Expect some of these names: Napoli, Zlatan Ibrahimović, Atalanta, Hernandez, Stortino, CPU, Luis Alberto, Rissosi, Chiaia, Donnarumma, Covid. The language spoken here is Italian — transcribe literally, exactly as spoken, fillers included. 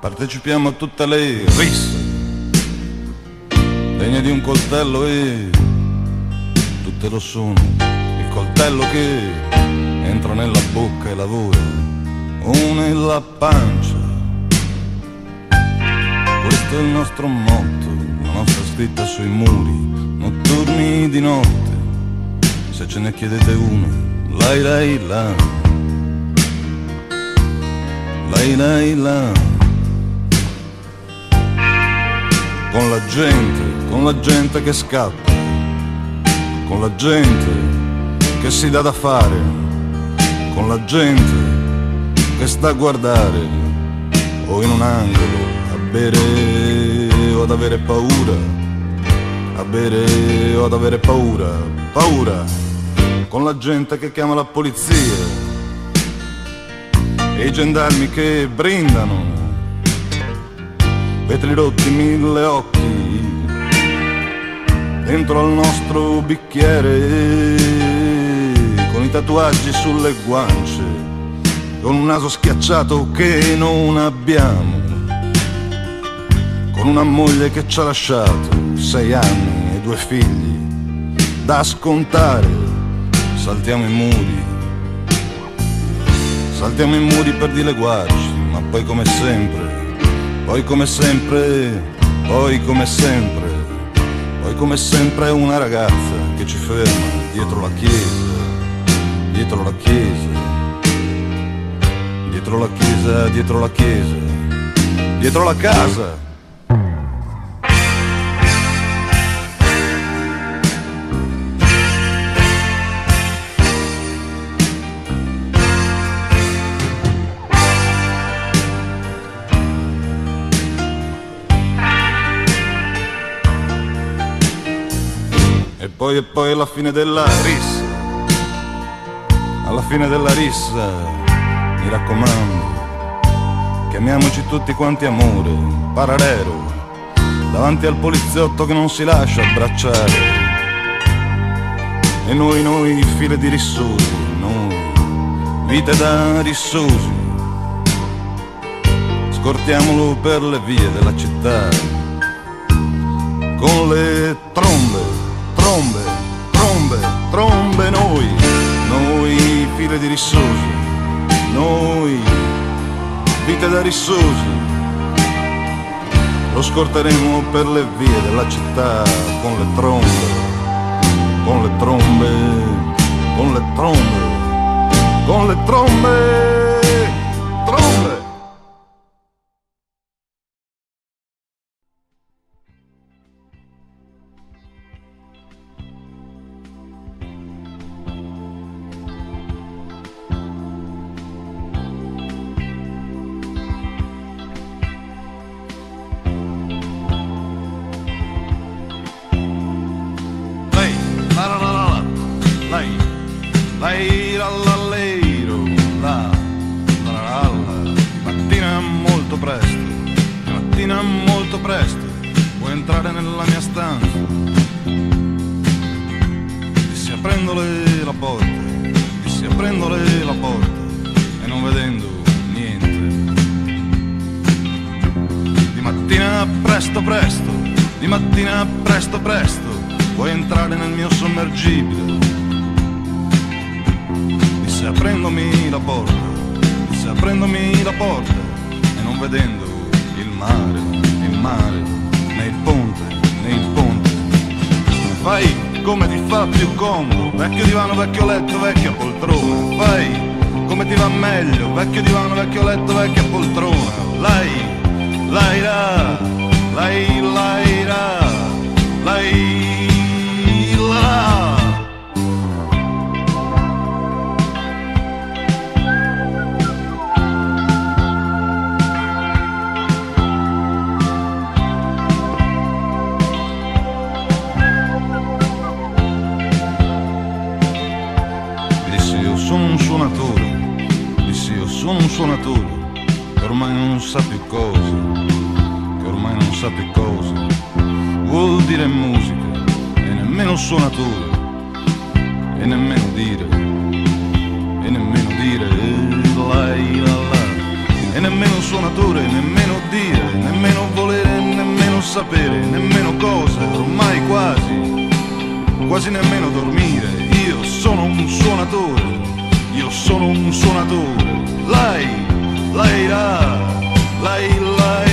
partecipiamo a tutte le risse degne di un coltello, e tutte lo sono, il coltello che entra nella bocca e lavora o nella pancia. Questo è il nostro motto, la nostra scritta sui muri notturni di notte. Se ce ne chiedete uno, lai lai la, lai lai la, con la gente, con la gente che scappa, con la gente che si dà da fare, con la gente che sta a guardare o in un angolo a bere o ad avere paura, a bere o ad avere paura, paura, con la gente che chiama la polizia e i gendarmi che brindano, vetri rotti, mille occhi dentro al nostro bicchiere, con i tatuaggi sulle guance, con un naso schiacciato che non abbiamo, con una moglie che ci ha lasciato sei anni e due figli da scontare. Saltiamo i muri, saltiamo i muri per dileguarci, ma poi come sempre, poi come sempre, poi come sempre, poi come sempre è una ragazza che ci ferma dietro la chiesa, dietro la chiesa, dietro la chiesa, dietro la chiesa, dietro la casa. Poi e poi alla fine della rissa, alla fine della rissa, mi raccomando, chiamiamoci tutti quanti amore, pararero, davanti al poliziotto che non si lascia abbracciare. E noi, noi, file di rissosi, noi, vite da rissosi, scortiamolo per le vie della città, con le trombe, trombe, trombe, trombe, noi, noi file di rissosi, noi vite da rissosi, lo scorteremo per le vie della città con le trombe, con le trombe, con le trombe, con le trombe, trombe. Nemmeno suonature, nemmeno dire, nemmeno volere, nemmeno sapere, nemmeno cosa, ormai quasi, quasi nemmeno dormire. Io sono un suonatore, io sono un suonatore. Lai, lai ra, lai lai.